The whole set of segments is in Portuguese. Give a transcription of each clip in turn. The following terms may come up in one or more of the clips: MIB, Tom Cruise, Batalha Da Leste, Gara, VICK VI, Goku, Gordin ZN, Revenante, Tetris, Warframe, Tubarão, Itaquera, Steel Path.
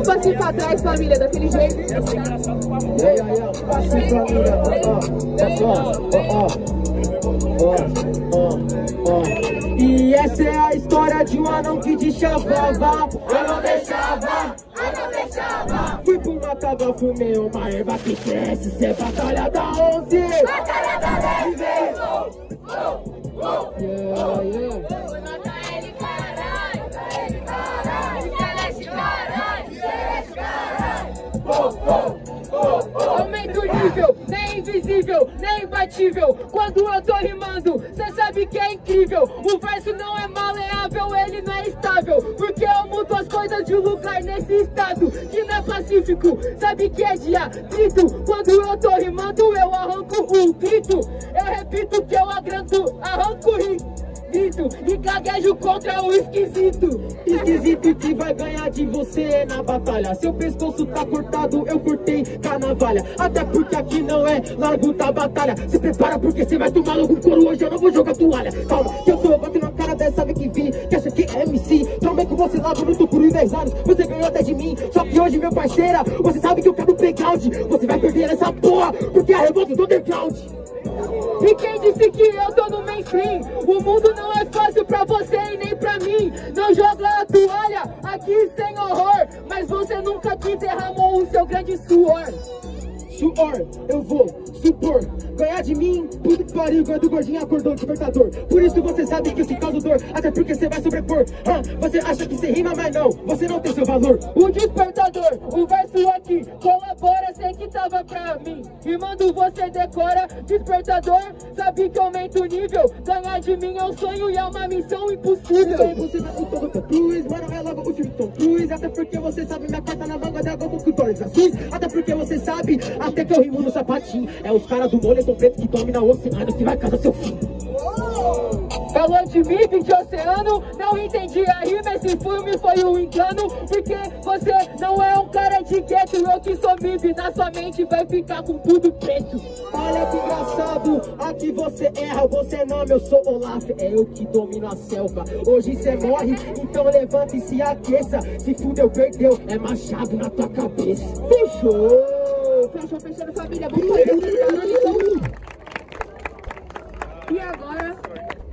Não passe pra trás, família, daquele jeito. Ei, aí, ó, passe, família, E essa é a história de um anão que te chavava. Eu não deixava. Fui pro matador, fumei uma erva que cresce. Isso é batalha da 11. Batalha da Leste. Yeah, yeah. Aumento o nível, nem invisível, nem imbatível. Quando eu tô rimando, cê sabe que é incrível. O verso não é maleável, ele não é estável. Porque eu mudo as coisas de um lugar nesse estado que não é pacífico, sabe que é diatrito. Quando eu tô rimando, eu arranco o grito. Eu repito que eu agrando, arranco o rim. E gaguejo contra o esquisito. Esquisito que vai ganhar de você na batalha. Seu pescoço tá cortado, eu cortei com a navalha. Até porque aqui não é largo da batalha. Se prepara porque você vai tomar logo um couro. Hoje eu não vou jogar toalha. Calma, que eu tô batendo na cara dessa vez que vi, que acha que é MC. Tromei com você lá, bruto por 10 anos. Você ganhou até de mim, só que hoje, meu parceira, você sabe que eu quero playground. Você vai perder essa porra, porque é a revolta do underground. E quem disse que eu tô no mainstream? O mundo não é fácil pra você e nem pra mim. Não joga a toalha aqui sem horror, mas você nunca que derramou o seu grande suor. Suor, eu vou supor. Ganhar de mim, puto que pariu, gordo gordinho acordou despertador. Por isso você sabe que eu te causo dor, até porque você vai sobrepor. Você acha que você rima, mas não, você não tem seu valor. O despertador, o verso aqui, colabora, sei que tava pra mim. Rimando você decora, despertador, sabe que aumenta o nível. Ganhar de mim é um sonho e é uma missão impossível. Então você vai o Tom Tom Cruise, mano, é logo o time Tom Cruise. Até porque você sabe minha carta na manga da Goku com Torres Assis. Até porque você sabe, até que eu rimo no sapatinho, é os caras do moletom preto que domina o oceano que vai causar seu fim. Falou de mim, de oceano, não entendi a rima, esse filme foi um engano. Porque você não é um cara de gueto, eu que sou MIB, na sua mente vai ficar com tudo preto. Olha que engraçado, aqui você erra, você não, eu sou Olaf, é eu que domino a selva. Hoje você morre, então levanta e se aqueça, se fudeu, perdeu, é machado na tua cabeça. Fechou! Fechando família, vamos fazer um então. E agora,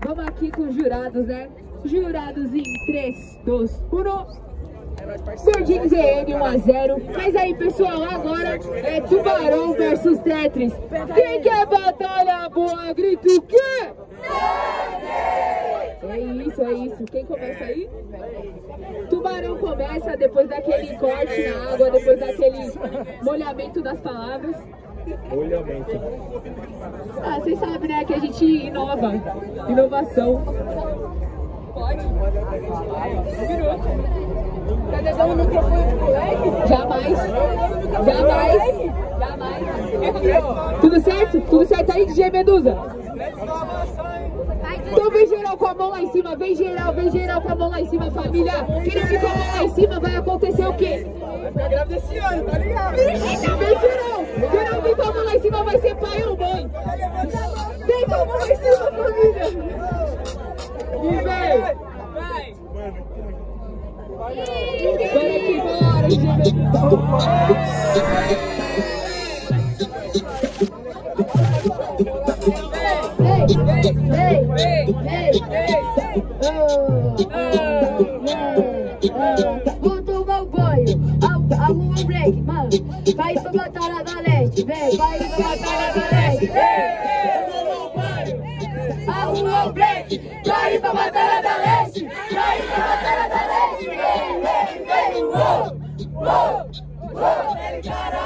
vamos aqui com os jurados, né? Jurados em 3, 2, 1. Gordin ZN 1 a 0. Mas aí, pessoal, agora é Tubarão versus Tetris. Quem quer batalha boa? Grita o quê? É isso. Quem começa aí? Tubarão começa depois daquele corte na água, depois daquele molhamento das palavras. Molhamento. Ah, vocês sabem, né, que a gente inova. Inovação. Pode? Virou. Tá levando o microfone pro moleque? Jamais. Tudo certo? Tudo certo aí, DJ Medusa? Então vem geral com a mão lá em cima, vem geral com a mão lá em cima, família. Quem não ficou a mão lá em cima, vai acontecer o quê? Vai ficar grávida esse ano, tá ligado? Vem geral, vem com a mão lá em cima, vai ser pai ou mãe. Vem com a mão lá em cima, família. E vem. Bora que bora, vou tomar um banho, arruma um break, mano. Vai pra Batalha da Leste, vem. Vai pra Batalha da Leste, vem. Arruma um break, vai pra Batalha da Leste. Vai pra Batalha da Leste, vem. Caralho.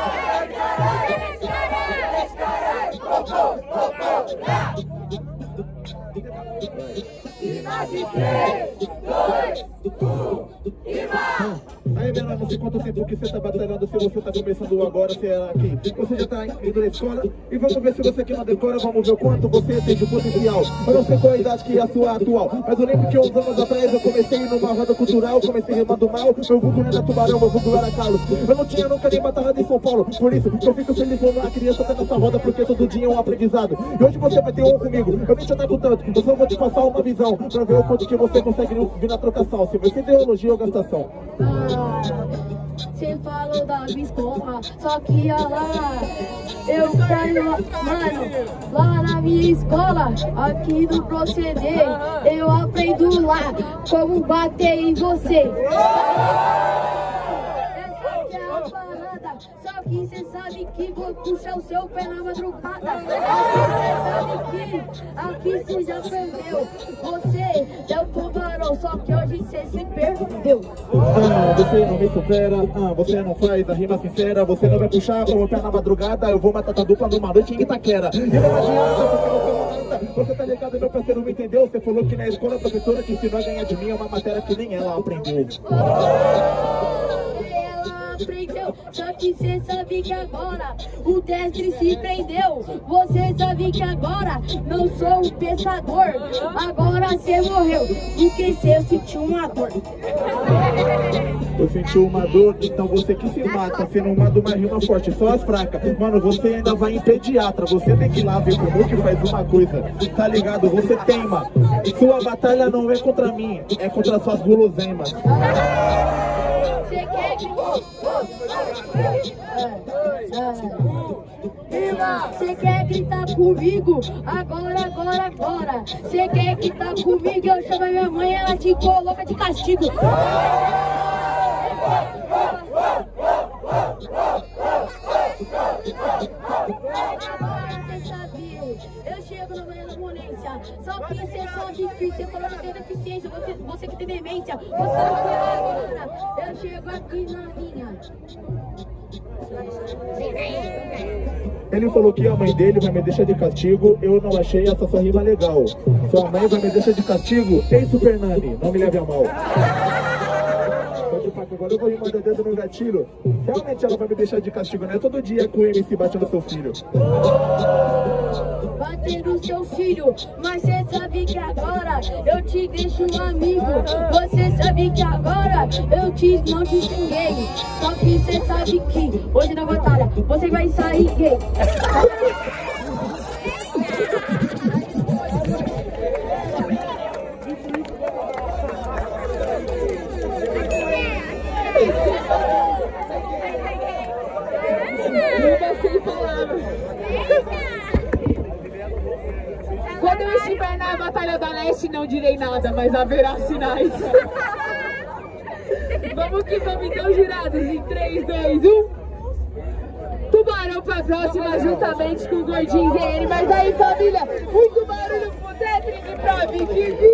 E mais em 3, 2, 1, e mais! Aí, menor, não sei quanto tempo que você tá batalhando. Se você tá começando agora, se é aqui, você já tá indo na escola. E vamos ver se você aqui não decora. Vamos ver o quanto você tem de potencial. Eu não sei qual a idade que é a sua atual, mas eu lembro que uns anos atrás eu comecei numa roda cultural. Comecei rimando mal, meu vulgo era Tubarão, meu vulgo era Carlos. Eu não tinha nunca nem batalhado em São Paulo. Por isso, eu fico feliz quando a criança tá nessa roda, porque todo dia é um aprendizado. E hoje você vai ter um comigo, eu nem te ataco tanto. Eu só vou te passar uma visão, pra ver o quanto que você consegue vir na trocação. Se você tem elogio ou gastação. Cê falou da escola, só que ia lá. Eu caio, mano, lá na minha escola, aqui do proceder. Eu aprendo lá como bater em você. Essa que é a parada, só que cê sabe que vou puxar o seu pé na madrugada. Cê sabe que aqui cê já perdeu. Você é o tubarão, só que hoje cê se perdeu. Você não me supera, você não faz a rima sincera. Você não vai puxar o meu pé na madrugada. Eu vou matar tua dupla numa noite em Itaquera. E não adianta, porque você não mata. Você tá ligado, meu parceiro, me entendeu? Você falou que na escola a professora te ensinou a ganhar de mim. É uma matéria que nem ela aprendeu. Só que cê sabe que agora o Tetris se prendeu. Você sabe que agora não sou o pensador. Agora cê morreu, porque cê sentiu uma dor. Eu senti uma dor, então você que se mata. Cê não manda uma rima forte, só as fracas. Mano, você ainda vai em pediatra. Você tem que ir lá ver como que faz uma coisa. Tá ligado? Você teima. Sua batalha não é contra mim, é contra suas guloseimas. Você quer que... Você quer gritar comigo? Agora. Você quer gritar comigo? Eu chamo a minha mãe, ela te coloca de castigo. Eu chego na minha ambulância, só que você é só difícil, você não tem deficiência, você que tem demência, você não tem agora. Eu chego aqui na linha. Ele falou que a mãe dele vai me deixar de castigo. Eu não achei essa sua rima legal. Sua mãe vai me deixar de castigo? Ei, Super Nani, não me leve a mal. Agora eu vou rimar o dedo no gatilho. Realmente ela vai me deixar de castigo, né? Todo dia com o MC bate no seu filho. Bater no seu filho, mas cê sabe que agora eu te deixo um amigo. Você sabe que agora eu não te xinguei. Só que cê sabe que hoje na batalha você vai sair gay. Quando eu estiver na Batalha da Leste, não direi nada, mas haverá sinais. Vamos que vamos, então, jurados, em 3, 2, 1. Tubarão pra próxima, juntamente com o Gordin ZN. Mas aí, família, muito barulho pro Tetris e pro Vicky.